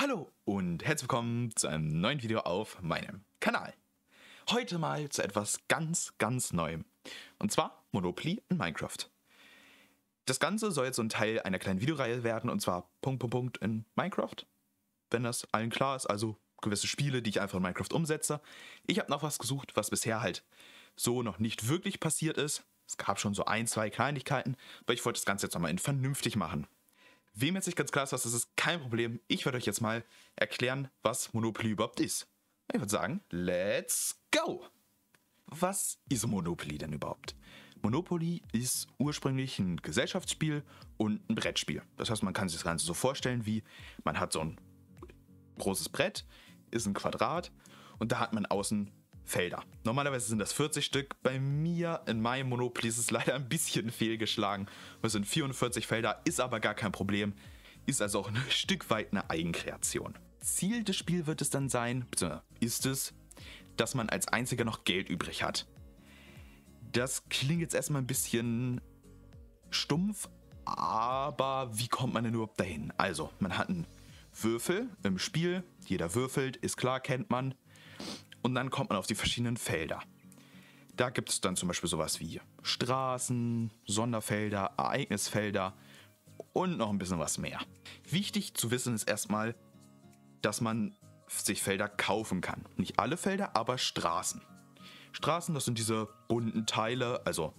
Hallo und herzlich willkommen zu einem neuen Video auf meinem Kanal. Heute mal zu etwas ganz Neuem. Und zwar Monopoly in Minecraft. Das Ganze soll jetzt so ein Teil einer kleinen Videoreihe werden, und zwar ... in Minecraft. Wenn das allen klar ist, also gewisse Spiele, die ich einfach in Minecraft umsetze. Ich habe noch was gesucht, was bisher halt so noch nicht wirklich passiert ist. Es gab schon so ein, zwei Kleinigkeiten, aber ich wollte das Ganze jetzt nochmal in vernünftig machen. Wem jetzt nicht ganz klar ist, was das ist, kein Problem. Ich werde euch jetzt mal erklären, was Monopoly überhaupt ist. Ich würde sagen, let's go! Was ist Monopoly denn überhaupt? Monopoly ist ursprünglich ein Gesellschaftsspiel und ein Brettspiel. Das heißt, man kann sich das Ganze so vorstellen wie, man hat so ein großes Brett, ist ein Quadrat und da hat man außen Felder. Normalerweise sind das 40 Stück. Bei mir in meinem Monopoly ist es leider ein bisschen fehlgeschlagen. Es sind 44 Felder, ist aber gar kein Problem. Ist also auch ein Stück weit eine Eigenkreation. Ziel des Spiels wird es dann sein, beziehungsweise ist es, dass man als Einziger noch Geld übrig hat. Das klingt jetzt erstmal ein bisschen stumpf, aber wie kommt man denn überhaupt dahin? Also, man hat einen Würfel im Spiel. Jeder würfelt, ist klar, kennt man. Und dann kommt man auf die verschiedenen Felder. Da gibt es dann zum Beispiel sowas wie Straßen, Sonderfelder, Ereignisfelder und noch ein bisschen was mehr. Wichtig zu wissen ist erstmal, dass man sich Felder kaufen kann. Nicht alle Felder, aber Straßen. Straßen, das sind diese bunten Teile, also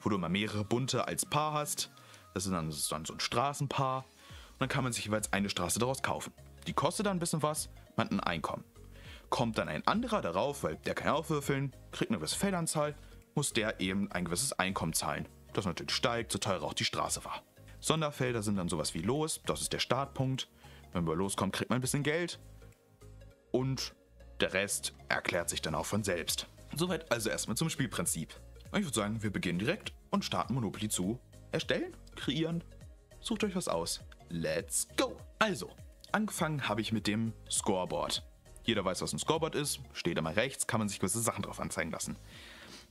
wo du immer mehrere bunte als Paar hast. Das ist dann so ein Straßenpaar. Und dann kann man sich jeweils eine Straße daraus kaufen. Die kostet dann ein bisschen was, man hat ein Einkommen. Kommt dann ein anderer darauf, weil der kann ja auch würfeln, kriegt eine gewisse Feldanzahl, muss der eben ein gewisses Einkommen zahlen. Das natürlich steigt, so teurer auch die Straße war. Sonderfelder sind dann sowas wie Los, das ist der Startpunkt. Wenn man loskommt, kriegt man ein bisschen Geld. Und der Rest erklärt sich dann auch von selbst. Soweit also erstmal zum Spielprinzip. Und ich würde sagen, wir beginnen direkt und starten Monopoly zu erstellen, kreieren. Sucht euch was aus. Let's go! Also, angefangen habe ich mit dem Scoreboard. Jeder weiß, was ein Scoreboard ist, steht immer rechts, kann man sich gewisse Sachen drauf anzeigen lassen.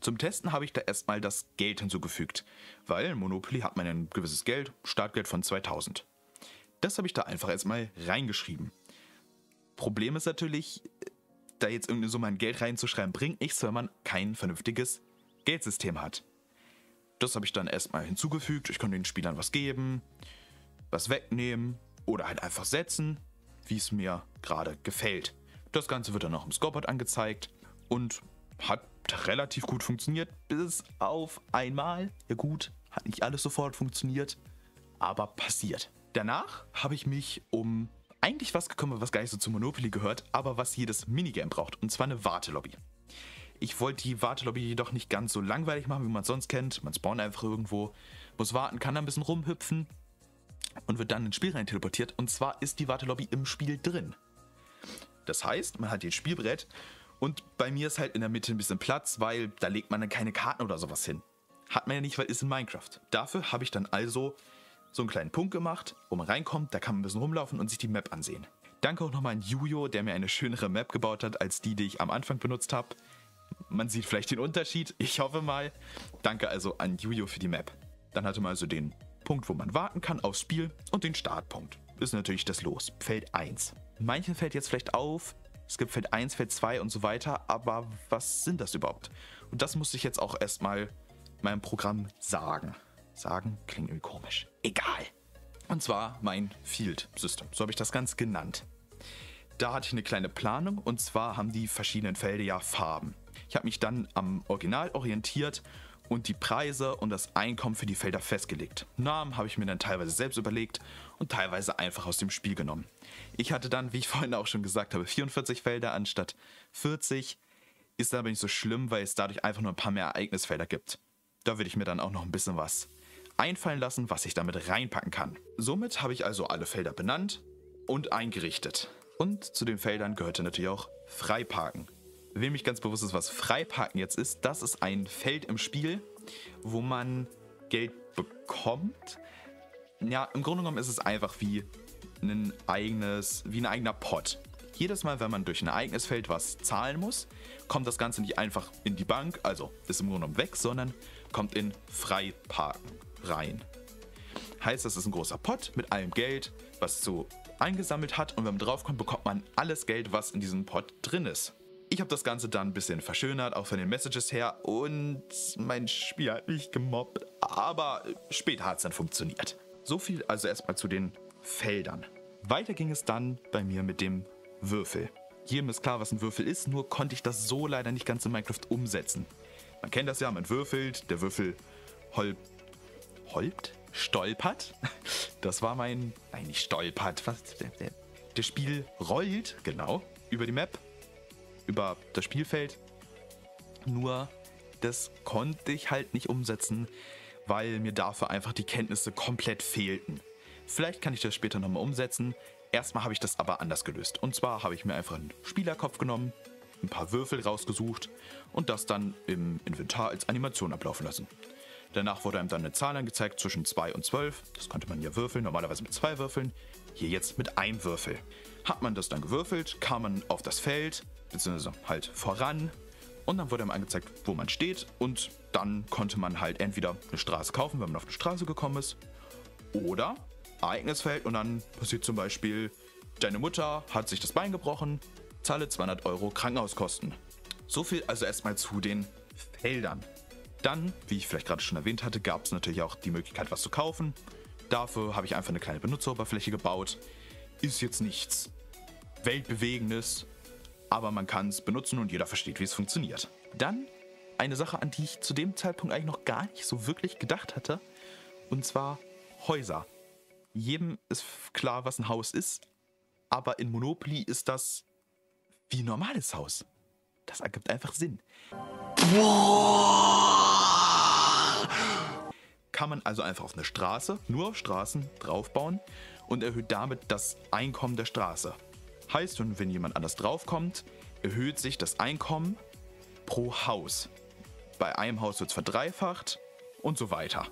Zum Testen habe ich da erstmal das Geld hinzugefügt, weil in Monopoly hat man ein gewisses Geld, Startgeld von 2000. Das habe ich da einfach erstmal reingeschrieben. Problem ist natürlich, da jetzt irgendeine Summe an Geld reinzuschreiben, bringt nichts, wenn man kein vernünftiges Geldsystem hat. Das habe ich dann erstmal hinzugefügt, ich konnte den Spielern was geben, was wegnehmen oder halt einfach setzen, wie es mir gerade gefällt. Das Ganze wird dann noch im Scoreboard angezeigt und hat relativ gut funktioniert, bis auf einmal. Ja gut, hat nicht alles sofort funktioniert, aber passiert. Danach habe ich mich um eigentlich was gekümmert, was gar nicht so zu Monopoly gehört, aber was jedes Minigame braucht, und zwar eine Wartelobby. Ich wollte die Wartelobby jedoch nicht ganz so langweilig machen, wie man es sonst kennt. Man spawnt einfach irgendwo, muss warten, kann da ein bisschen rumhüpfen und wird dann ins Spiel rein teleportiert, und zwar ist die Wartelobby im Spiel drin. Das heißt, man hat hier ein Spielbrett und bei mir ist halt in der Mitte ein bisschen Platz, weil da legt man dann keine Karten oder sowas hin. Hat man ja nicht, weil ist in Minecraft. Dafür habe ich dann also so einen kleinen Punkt gemacht, wo man reinkommt, da kann man ein bisschen rumlaufen und sich die Map ansehen. Danke auch nochmal an yu, der mir eine schönere Map gebaut hat, als die ich am Anfang benutzt habe. Man sieht vielleicht den Unterschied, ich hoffe mal. Danke also an yu für die Map. Dann hatte man also den Punkt, wo man warten kann aufs Spiel, und den Startpunkt. Ist natürlich das Los, Feld 1. Manchen fällt jetzt vielleicht auf, es gibt Feld 1, Feld 2 und so weiter, aber was sind das überhaupt? Und das musste ich jetzt auch erstmal meinem Programm sagen. Sagen klingt irgendwie komisch. Egal. Und zwar mein Field System, so habe ich das Ganze genannt. Da hatte ich eine kleine Planung, und zwar haben die verschiedenen Felder ja Farben. Ich habe mich dann am Original orientiert und die Preise und das Einkommen für die Felder festgelegt. Namen habe ich mir dann teilweise selbst überlegt und teilweise einfach aus dem Spiel genommen. Ich hatte dann, wie ich vorhin auch schon gesagt habe, 44 Felder anstatt 40. Ist aber nicht so schlimm, weil es dadurch einfach nur ein paar mehr Ereignisfelder gibt. Da würde ich mir dann auch noch ein bisschen was einfallen lassen, was ich damit reinpacken kann. Somit habe ich also alle Felder benannt und eingerichtet. Und zu den Feldern gehörte natürlich auch Freiparken. Wem nicht ganz bewusst ist, was Freiparken jetzt ist, das ist ein Feld im Spiel, wo man Geld bekommt. Ja, im Grunde genommen ist es einfach wie ein eigener Pot. Jedes Mal, wenn man durch ein Ereignisfeld was zahlen muss, kommt das Ganze nicht einfach in die Bank, also ist im Grunde genommen weg, sondern kommt in Freiparken rein. Heißt, das ist ein großer Pot mit allem Geld, was zu eingesammelt hat, und wenn man draufkommt, bekommt man alles Geld, was in diesem Pot drin ist. Ich habe das Ganze dann ein bisschen verschönert, auch von den Messages her, und mein Spiel hat mich gemobbt, aber später hat es dann funktioniert. So viel also erstmal zu den Feldern. Weiter ging es dann bei mir mit dem Würfel. Jedem ist klar, was ein Würfel ist, nur konnte ich das so leider nicht ganz in Minecraft umsetzen. Man kennt das ja, man würfelt, der Würfel stolpert. Das war mein, nein, nicht stolpert, was? Das Spiel rollt, genau, über die Map, über das Spielfeld. Nur das konnte ich halt nicht umsetzen, weil mir dafür einfach die Kenntnisse komplett fehlten. Vielleicht kann ich das später nochmal umsetzen. Erstmal habe ich das aber anders gelöst. Und zwar habe ich mir einfach einen Spielerkopf genommen, ein paar Würfel rausgesucht und das dann im Inventar als Animation ablaufen lassen. Danach wurde einem dann eine Zahl angezeigt zwischen 2 und 12. Das konnte man hier würfeln, normalerweise mit 2 Würfeln. Hier jetzt mit einem Würfel. Hat man das dann gewürfelt, kam man auf das Feld, beziehungsweise halt voran. Und dann wurde einem angezeigt, wo man steht. Und dann konnte man halt entweder eine Straße kaufen, wenn man auf eine Straße gekommen ist, oder Ereignisfeld, und dann passiert zum Beispiel, deine Mutter hat sich das Bein gebrochen, zahle 200 € Krankenhauskosten. So viel also erstmal zu den Feldern. Dann, wie ich vielleicht gerade schon erwähnt hatte, gab es natürlich auch die Möglichkeit, was zu kaufen. Dafür habe ich einfach eine kleine Benutzeroberfläche gebaut. Ist jetzt nichts Weltbewegendes, aber man kann es benutzen und jeder versteht, wie es funktioniert. Dann eine Sache, an die ich zu dem Zeitpunkt eigentlich noch gar nicht so wirklich gedacht hatte, und zwar Häuser. Jedem ist klar, was ein Haus ist, aber in Monopoly ist das wie ein normales Haus. Das ergibt einfach Sinn. Kann man also einfach auf eine Straße, nur auf Straßen, draufbauen und erhöht damit das Einkommen der Straße. Heißt, wenn jemand anders draufkommt, erhöht sich das Einkommen pro Haus. Bei einem Haus wird es verdreifacht und so weiter.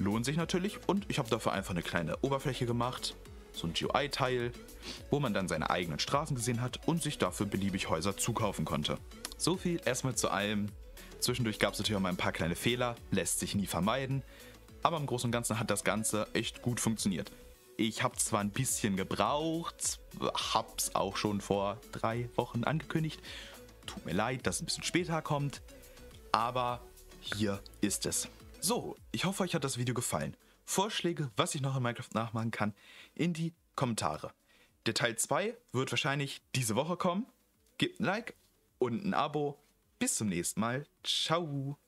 Lohnt sich natürlich, und ich habe dafür einfach eine kleine Oberfläche gemacht, so ein UI-Teil, wo man dann seine eigenen Straßen gesehen hat und sich dafür beliebig Häuser zukaufen konnte. So viel erstmal zu allem. Zwischendurch gab es natürlich auch mal ein paar kleine Fehler, lässt sich nie vermeiden, aber im Großen und Ganzen hat das Ganze echt gut funktioniert. Ich habe zwar ein bisschen gebraucht, hab's auch schon vor 3 Wochen angekündigt, tut mir leid, dass es ein bisschen später kommt, aber hier ist es. So, ich hoffe, euch hat das Video gefallen. Vorschläge, was ich noch in Minecraft nachmachen kann, in die Kommentare. Der Teil 2 wird wahrscheinlich diese Woche kommen. Gebt ein Like und ein Abo. Bis zum nächsten Mal. Ciao.